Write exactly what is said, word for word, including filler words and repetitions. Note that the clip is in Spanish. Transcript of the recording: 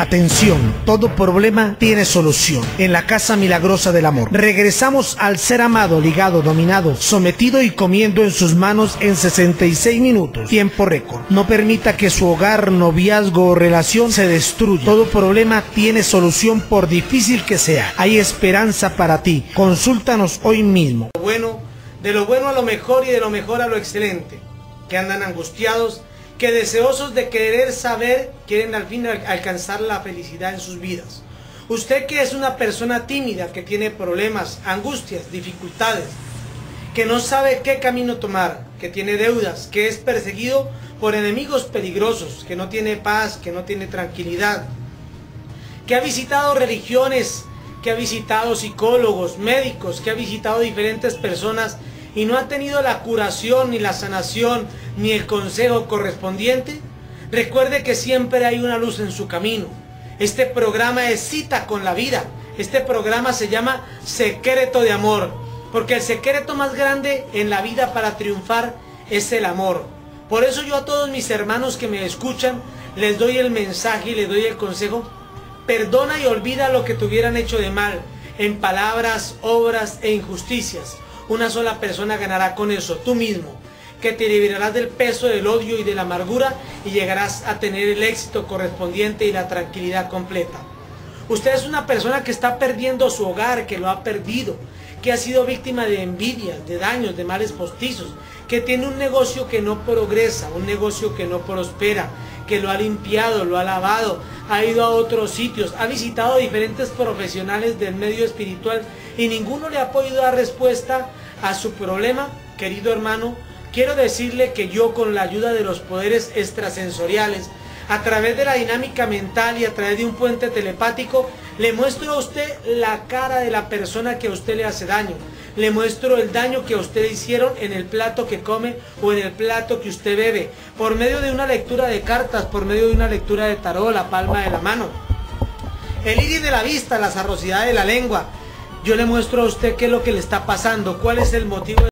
Atención, todo problema tiene solución. En la Casa Milagrosa del Amor. Regresamos al ser amado, ligado, dominado, sometido y comiendo en sus manos en sesenta y seis minutos. Tiempo récord. No permita que su hogar, noviazgo o relación se destruya. Todo problema tiene solución por difícil que sea. Hay esperanza para ti. Consúltanos hoy mismo. Bueno, de lo bueno a lo mejor y de lo mejor a lo excelente. Que andan angustiados, que deseosos de querer saber, quieren al fin alcanzar la felicidad en sus vidas. Usted que es una persona tímida, que tiene problemas, angustias, dificultades, que no sabe qué camino tomar, que tiene deudas, que es perseguido por enemigos peligrosos, que no tiene paz, que no tiene tranquilidad, que ha visitado religiones, que ha visitado psicólogos, médicos, que ha visitado diferentes personas y no ha tenido la curación, ni la sanación, ni el consejo correspondiente, recuerde que siempre hay una luz en su camino. Este programa es Cita con la Vida. Este programa se llama Secreto de Amor, porque el secreto más grande en la vida para triunfar es el amor. Por eso yo a todos mis hermanos que me escuchan, les doy el mensaje y les doy el consejo: perdona y olvida lo que te hubieran hecho de mal, en palabras, obras e injusticias. Una sola persona ganará con eso, tú mismo, que te liberarás del peso del odio y de la amargura y llegarás a tener el éxito correspondiente y la tranquilidad completa. Usted es una persona que está perdiendo su hogar, que lo ha perdido, que ha sido víctima de envidias, de daños, de males postizos, que tiene un negocio que no progresa, un negocio que no prospera, que lo ha limpiado, lo ha lavado, ha ido a otros sitios, ha visitado diferentes profesionales del medio espiritual y ninguno le ha podido dar respuesta a su problema. Querido hermano, quiero decirle que yo, con la ayuda de los poderes extrasensoriales, a través de la dinámica mental y a través de un puente telepático, le muestro a usted la cara de la persona que a usted le hace daño. Le muestro el daño que a usted le hicieron en el plato que come o en el plato que usted bebe. Por medio de una lectura de cartas, por medio de una lectura de tarot, la palma de la mano, el iris de la vista, la sarrosidad de la lengua. Yo le muestro a usted qué es lo que le está pasando, cuál es el motivo de